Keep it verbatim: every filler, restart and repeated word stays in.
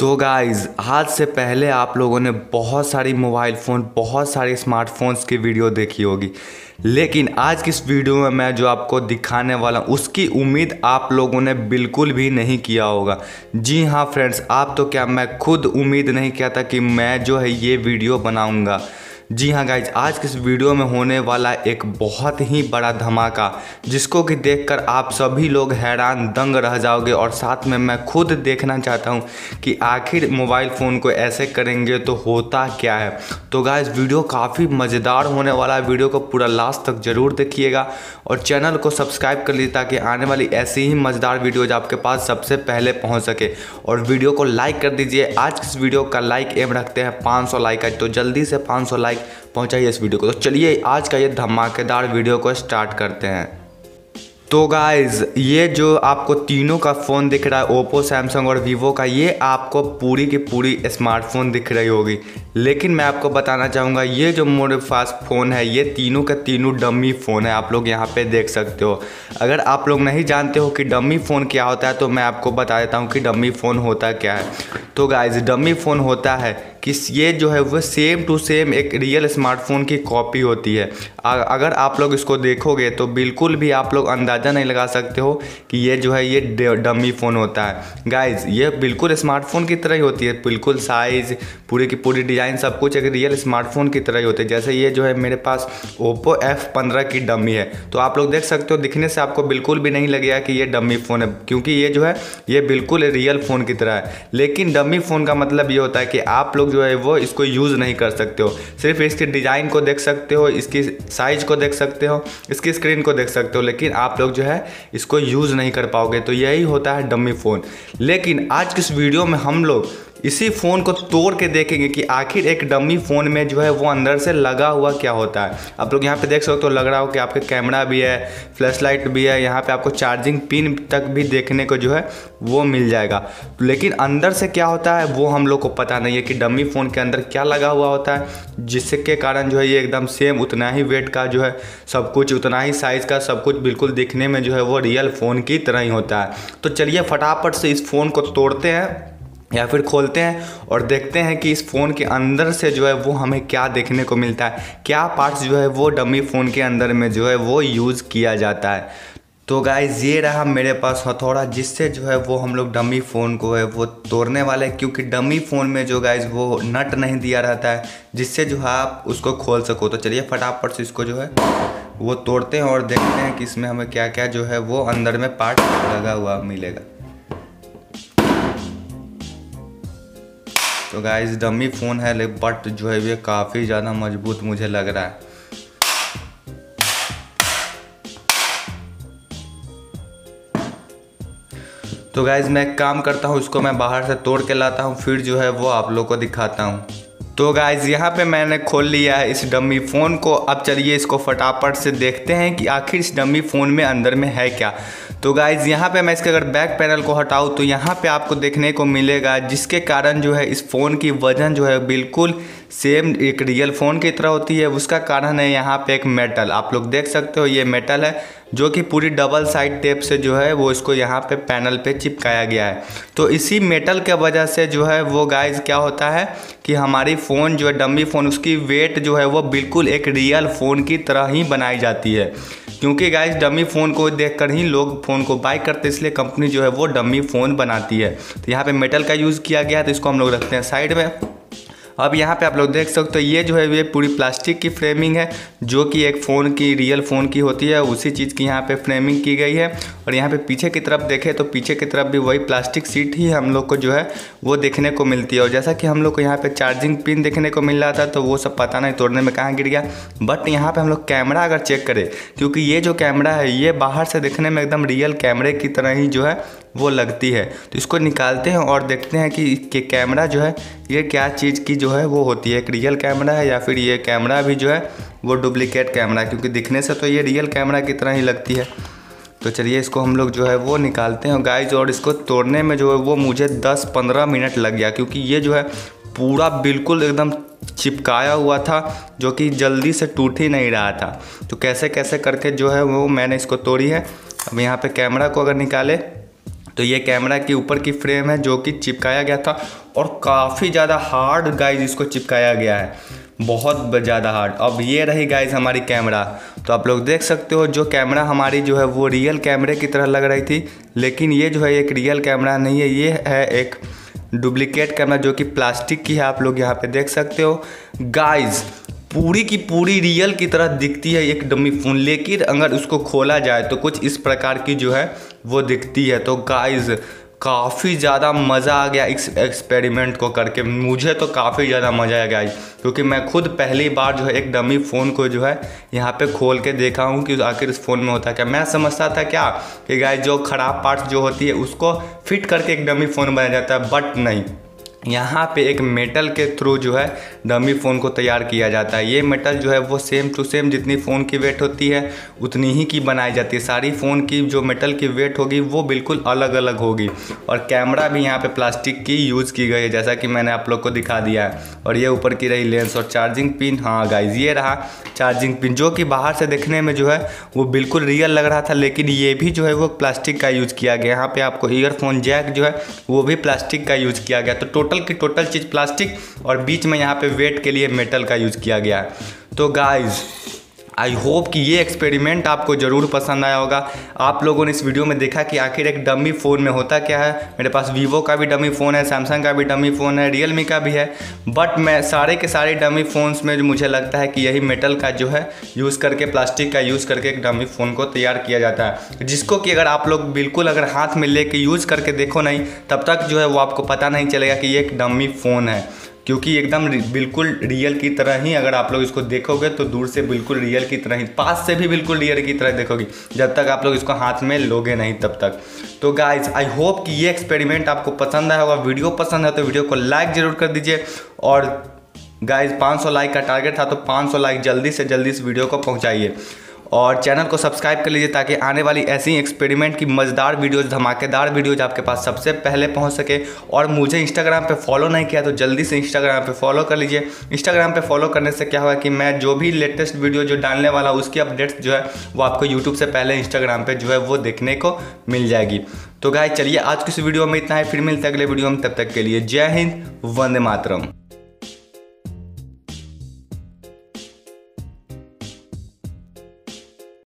तो गाइज़ आज से पहले आप लोगों ने बहुत सारी मोबाइल फ़ोन बहुत सारे स्मार्टफोन्स की वीडियो देखी होगी, लेकिन आज की इस वीडियो में मैं जो आपको दिखाने वाला हूँ उसकी उम्मीद आप लोगों ने बिल्कुल भी नहीं किया होगा। जी हाँ फ्रेंड्स, आप तो क्या मैं खुद उम्मीद नहीं किया था कि मैं जो है ये वीडियो बनाऊँगा। जी हाँ गाइज, आज के इस वीडियो में होने वाला एक बहुत ही बड़ा धमाका जिसको कि देखकर आप सभी लोग हैरान दंग रह जाओगे और साथ में मैं खुद देखना चाहता हूँ कि आखिर मोबाइल फ़ोन को ऐसे करेंगे तो होता क्या है। तो गाइज वीडियो काफ़ी मज़ेदार होने वाला है, वीडियो को पूरा लास्ट तक ज़रूर देखिएगा और चैनल को सब्सक्राइब कर लीजिए ताकि आने वाली ऐसी ही मज़ेदार वीडियोज आपके पास सबसे पहले पहुँच सके और वीडियो को लाइक कर दीजिए। आज इस वीडियो का लाइक एम रखते हैं पाँच सौ लाइक आज, तो जल्दी से पाँच सौ लाइक पहुंचाइए इस वीडियो को। तो चलिए आज का ये धमाकेदार वीडियो को स्टार्ट करते हैं। तो गाइज़ ये जो आपको तीनों का फ़ोन दिख रहा है, ओप्पो, सैमसंग और वीवो का, ये आपको पूरी की पूरी स्मार्टफोन दिख रही होगी, लेकिन मैं आपको बताना चाहूँगा ये जो मेरे पास फ़ोन है ये तीनों का तीनों डमी फ़ोन है। आप लोग यहाँ पे देख सकते हो। अगर आप लोग नहीं जानते हो कि डमी फ़ोन क्या होता है तो मैं आपको बता देता हूँ कि डमी फ़ोन होता क्या है। तो गाइज़ डमी फ़ोन होता है कि ये जो है वह सेम टू सेम एक रियल स्मार्टफोन की कॉपी होती है। अगर आप लोग इसको देखोगे तो बिल्कुल भी आप लोग अंदाज़ा नहीं लगा सकते हो कि ये जो है ये डमी फ़ोन होता है। गाइज़ ये बिल्कुल स्मार्टफोन की तरह ही होती है, बिल्कुल साइज़, पूरी की पूरी डिज़ाइन, सब कुछ एक रियल स्मार्टफोन की तरह ही होती है। जैसे ये जो है मेरे पास ओप्पो एफ पंद्रह की डमी है, तो आप लोग देख सकते हो, दिखने से आपको बिल्कुल भी नहीं लगेगा कि ये डमी फ़ोन है, क्योंकि ये जो है ये बिल्कुल रियल फ़ोन की तरह है। लेकिन डमी फ़ोन का मतलब ये होता है कि आप लोग जो है वो इसको यूज़ नहीं कर सकते हो, सिर्फ इसके डिज़ाइन को देख सकते हो, इसकी साइज़ को देख सकते हो, इसकी स्क्रीन को देख सकते हो, लेकिन आप लोग जो है इसको यूज़ नहीं कर पाओगे। तो यही होता है डमी फ़ोन। लेकिन आज की इस वीडियो में हम लोग इसी फ़ोन को तोड़ के देखेंगे कि आखिर एक डमी फ़ोन में जो है वो अंदर से लगा हुआ क्या होता है। आप लोग यहाँ पे देख सकते हो, लग रहा हो कि आपके कैमरा भी है, फ्लैश लाइट भी है, यहाँ पे आपको चार्जिंग पिन तक भी देखने को जो है वो मिल जाएगा, लेकिन अंदर से क्या होता है वो हम लोग को पता नहीं है कि डमी फ़ोन के अंदर क्या लगा हुआ होता है, जिसके कारण जो है ये एकदम सेम उतना ही वेट का जो है सब कुछ, उतना ही साइज़ का सब कुछ, बिल्कुल दिखने में जो है वो रियल फ़ोन की तरह ही होता है। तो चलिए फटाफट से इस फ़ोन को तोड़ते हैं या फिर खोलते हैं और देखते हैं कि इस फ़ोन के अंदर से जो है वो हमें क्या देखने को मिलता है, क्या पार्ट्स जो है वो डमी फ़ोन के अंदर में जो है वो यूज़ किया जाता है। तो गाइज़ ये रहा मेरे पास हथौड़ा, जिससे जो है वो हम लोग डमी फ़ोन को है वो तोड़ने वाले हैं, क्योंकि डमी फ़ोन में जो गाइज़ वो नट नहीं दिया रहता है जिससे जो है आप उसको खोल सको। तो चलिए फटाफट से इसको जो है वो तोड़ते हैं और देखते हैं कि इसमें हमें क्या क्या जो है वो अंदर में पार्ट लगा हुआ मिलेगा। तो गाइज़ डमी फ़ोन है लेकिन बट जो है ये काफ़ी ज़्यादा मजबूत मुझे लग रहा है। तो गाइज़ मैं एक काम करता हूँ, इसको मैं बाहर से तोड़ के लाता हूँ फिर जो है वो आप लोगों को दिखाता हूँ। तो गाइज़ यहाँ पे मैंने खोल लिया है इस डमी फ़ोन को। अब चलिए इसको फटाफट से देखते हैं कि आखिर इस डमी फ़ोन में अंदर में है क्या। तो गाइज़ यहाँ पे मैं इसके अगर बैक पैनल को हटाऊँ तो यहाँ पे आपको देखने को मिलेगा, जिसके कारण जो है इस फ़ोन की वजन जो है बिल्कुल सेम एक रियल फ़ोन की तरह होती है। उसका कारण है यहाँ पे एक मेटल, आप लोग देख सकते हो ये मेटल है जो कि पूरी डबल साइड टेप से जो है वो इसको यहाँ पे पैनल पे चिपकाया गया है। तो इसी मेटल के वजह से जो है वो गाइज़ क्या होता है कि हमारी फ़ोन जो है डमी फ़ोन उसकी वेट जो है वो बिल्कुल एक रियल फ़ोन की तरह ही बनाई जाती है, क्योंकि गाइज़ डमी फ़ोन को देखकर ही लोग फ़ोन को बाय करते, इसलिए कंपनी जो है वो डमी फ़ोन बनाती है। तो यहाँ पर मेटल का यूज़ किया गया है, तो इसको हम लोग रखते हैं साइड में। अब यहाँ पे आप लोग देख सकते हो ये जो है ये पूरी प्लास्टिक की फ्रेमिंग है जो कि एक फ़ोन की रियल फ़ोन की होती है, उसी चीज़ की यहाँ पे फ्रेमिंग की गई है। और यहाँ पे पीछे की तरफ देखें तो पीछे की तरफ भी वही प्लास्टिक सीट ही हम लोग को जो है वो देखने को मिलती है। और जैसा कि हम लोग को यहाँ पर चार्जिंग पिन देखने को मिल रहा था तो वो सब पता नहीं तोड़ने में कहाँ गिर गया, बट यहाँ पर हम लोग कैमरा अगर चेक करें, क्योंकि ये जो कैमरा है ये बाहर से देखने में एकदम रियल कैमरे की तरह ही जो है वो लगती है। तो इसको निकालते हैं और देखते हैं कि कैमरा जो है ये क्या चीज़ की जो है वो होती है, एक रियल कैमरा है या फिर ये कैमरा भी जो है वो डुप्लीकेट कैमरा है, क्योंकि दिखने से तो ये रियल कैमरा की तरह ही लगती है। तो चलिए इसको हम लोग जो है वो निकालते हैं गाइज़। और इसको तोड़ने में जो है वो मुझे दस पंद्रह मिनट लग गया, क्योंकि ये जो है पूरा बिल्कुल एकदम चिपकाया हुआ था जो कि जल्दी से टूट ही नहीं रहा था। तो कैसे कैसे करके जो है वो मैंने इसको तोड़ी है। अब यहाँ पर कैमरा को अगर निकाले तो ये कैमरा के ऊपर की फ्रेम है जो कि चिपकाया गया था और काफ़ी ज़्यादा हार्ड गाइज इसको चिपकाया गया है, बहुत ज़्यादा हार्ड। अब ये रही गाइज हमारी कैमरा, तो आप लोग देख सकते हो जो कैमरा हमारी जो है वो रियल कैमरे की तरह लग रही थी, लेकिन ये जो है एक रियल कैमरा नहीं है, ये है एक डुप्लीकेट कैमरा जो कि प्लास्टिक की है। आप लोग यहाँ पे देख सकते हो गाइज, पूरी की पूरी रियल की तरह दिखती है एक डमी फ़ोन, लेकिन अगर उसको खोला जाए तो कुछ इस प्रकार की जो है वो दिखती है। तो गाइज काफ़ी ज़्यादा मज़ा आ गया इस एक्सपेरिमेंट को करके, मुझे तो काफ़ी ज़्यादा मज़ा आ गया क्योंकि मैं खुद पहली बार जो है एक डमी फ़ोन को जो है यहाँ पे खोल के देखा हूँ कि आखिर इस फ़ोन में होता क्या। मैं समझता था क्या कि गाइस जो ख़राब पार्ट्स जो होती है उसको फिट करके एक डमी फ़ोन बनाया जाता है, बट नहीं, यहाँ पे एक मेटल के थ्रू जो है डमी फ़ोन को तैयार किया जाता है। ये मेटल जो है वो सेम टू सेम जितनी फ़ोन की वेट होती है उतनी ही की बनाई जाती है, सारी फ़ोन की जो मेटल की वेट होगी वो बिल्कुल अलग अलग होगी। और कैमरा भी यहाँ पे प्लास्टिक की यूज़ की गई है जैसा कि मैंने आप लोग को दिखा दिया है। और ये ऊपर की रही लेंस और चार्जिंग पिन। हाँ गाइज, ये रहा चार्जिंग पिन जो कि बाहर से देखने में जो है वो बिल्कुल रियल लग रहा था, लेकिन ये भी जो है वो प्लास्टिक का यूज़ किया गया। यहाँ पर आपको ईयरफोन जैक जो है वो भी प्लास्टिक का यूज़ किया गया। तो टोटल की टोटल चीज़ प्लास्टिक और बीच में यहाँ पे वेट के लिए मेटल का यूज़ किया गया है। तो गाइज आई होप कि ये एक्सपेरिमेंट आपको ज़रूर पसंद आया होगा। आप लोगों ने इस वीडियो में देखा कि आखिर एक डमी फ़ोन में होता क्या है। मेरे पास वीवो का भी डमी फ़ोन है, सैमसंग का भी डमी फ़ोन है, रियलमी का भी है, बट मैं सारे के सारे डमी फ़ोन्स में मुझे लगता है कि यही मेटल का जो है यूज़ करके, प्लास्टिक का यूज़ करके एक डमी फ़ोन को तैयार किया जाता है, जिसको कि अगर आप लोग बिल्कुल अगर हाथ में ले कर यूज़ करके देखो नहीं तब तक जो है वो आपको पता नहीं चलेगा कि ये एक डमी फ़ोन है, क्योंकि एकदम बिल्कुल रियल की तरह ही अगर आप लोग इसको देखोगे तो दूर से बिल्कुल रियल की तरह ही, पास से भी बिल्कुल रियल की तरह देखोगे जब तक आप लोग इसको हाथ में लोगे नहीं तब तक। तो गाइज आई होप कि ये एक्सपेरिमेंट आपको पसंद आया होगा। वीडियो पसंद है तो वीडियो को लाइक ज़रूर कर दीजिए। और गाइज पाँच सौ लाइक का टारगेट था, तो पाँच सौ लाइक जल्दी से जल्दी इस वीडियो को पहुँचाइए और चैनल को सब्सक्राइब कर लीजिए ताकि आने वाली ऐसी एक्सपेरिमेंट की मज़ेदार वीडियोज़, धमाकेदार वीडियोज़ आपके पास सबसे पहले पहुंच सके। और मुझे इंस्टाग्राम पे फॉलो नहीं किया तो जल्दी से इंस्टाग्राम पे फॉलो कर लीजिए। इंस्टाग्राम पे फॉलो करने से क्या होगा कि मैं जो भी लेटेस्ट वीडियो जो डालने वाला उसकी अपडेट्स जो है वो आपको यूट्यूब से पहले इंस्टाग्राम पर जो है वो देखने को मिल जाएगी। तो गाइस चलिए आज की इस वीडियो में इतना ही, फिर मिलते हैं अगले वीडियो में, तब तक के लिए जय हिंद, वंदे मातरम।